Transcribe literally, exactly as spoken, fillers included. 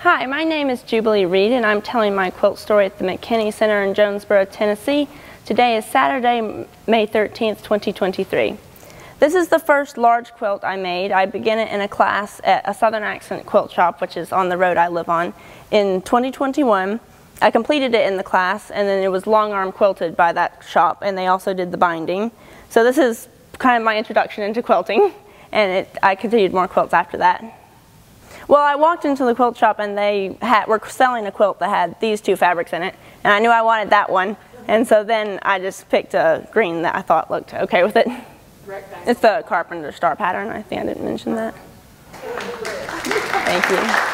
Hi, my name is Jubilee Reed and I'm telling my quilt story at the McKinney Center in Jonesboro, Tennessee. Today is Saturday, May thirteenth, twenty twenty-three. This is the first large quilt I made. I began it in a class at a Southern Accent Quilt Shop, which is on the road I live on, in twenty twenty-one. I completed it in the class and then it was long arm quilted by that shop, and they also did the binding. So this is kind of my introduction into quilting, and it, I continued more quilts after that. Well, I walked into the quilt shop and they had, were selling a quilt that had these two fabrics in it, and I knew I wanted that one, and so then I just picked a green that I thought looked okay with it. It's the Carpenter Star pattern. I think I didn't mention that. Thank you.